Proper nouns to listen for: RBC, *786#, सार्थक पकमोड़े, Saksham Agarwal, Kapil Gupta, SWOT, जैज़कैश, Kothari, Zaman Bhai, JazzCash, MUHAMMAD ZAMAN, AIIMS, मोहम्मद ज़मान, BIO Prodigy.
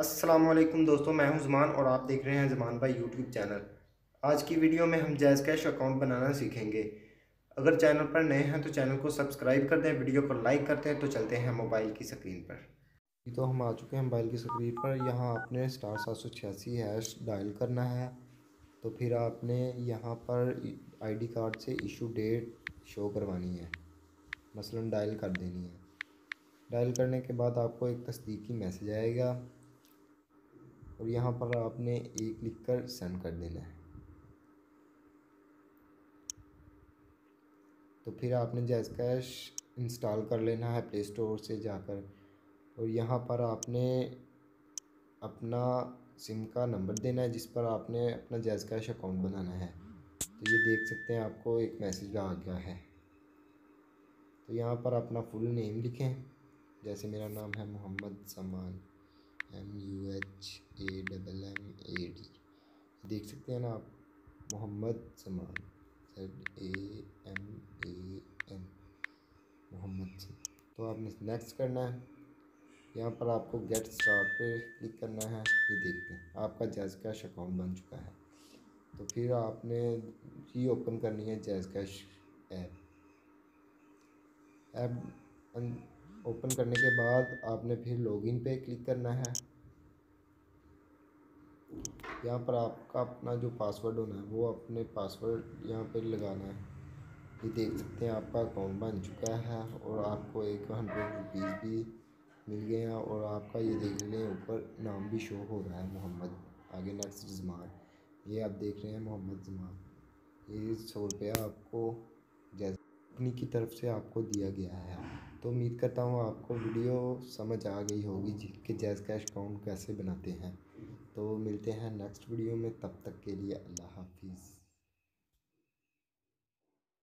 अस्सलामुअलैकुम दोस्तों, मैं हूं ज़मान और आप देख रहे हैं ज़मान भाई यूट्यूब चैनल। आज की वीडियो में हम जैज़ कैश अकाउंट बनाना सीखेंगे। अगर चैनल पर नए हैं तो चैनल को सब्सक्राइब कर दें, वीडियो को लाइक करते हैं। तो चलते हैं मोबाइल की स्क्रीन पर। तो हम आ चुके हैं मोबाइल की स्क्रीन पर। यहाँ आपने *786 हैश डायल करना है। तो फिर आपने यहाँ पर ID कार्ड से इशू डेट शो करवानी है, मसलन डायल कर देनी है। डायल करने के बाद आपको एक तस्दीकी मैसेज आएगा और यहाँ पर आपने एक लिखकर सेंड कर देना है। तो फिर आपने जैज़कैश इंस्टॉल कर लेना है प्ले स्टोर से जाकर, और यहाँ पर आपने अपना सिम का नंबर देना है जिस पर आपने अपना जैज़कैश अकाउंट बनाना है। तो ये देख सकते हैं आपको एक मैसेज आ गया है। तो यहाँ पर अपना फुल नेम लिखें, जैसे मेरा नाम है मोहम्मद ज़मान, MUHAMMAD। देख सकते हैं ना आप, मोहम्मद ज़मान ZAMAN मोहम्मद। तो आपने नेक्स्ट करना है। यहाँ पर आपको गेट स्टार्ट पे क्लिक करना है। ये देखते हैं आपका जैज़कैश अकाउंट बन चुका है। तो फिर आपने ही ओपन करनी है जैज़कैश ऐप। ओपन करने के बाद आपने फिर लॉगिन पे क्लिक करना है। यहाँ पर आपका अपना जो पासवर्ड होना है वो अपने पासवर्ड यहाँ पे लगाना है। ये देख सकते हैं आपका अकाउंट बन चुका है और आपको 100 रुपीज़ भी मिल गए हैं। और आपका ये देख लें ऊपर नाम भी शो हो रहा है, मोहम्मद आगे नेक्स्ट ज़मान। ये आप देख रहे हैं मोहम्मद ज़मान। ये 100 रुपया आपको जैज़ कंपनी की तरफ से आपको दिया गया है। तो उम्मीद करता हूँ आपको वीडियो समझ आ गई होगी कि जैज़कैश अकाउंट कैसे बनाते हैं। तो मिलते हैं नेक्स्ट वीडियो में, तब तक के लिए अल्लाह हाफिज़।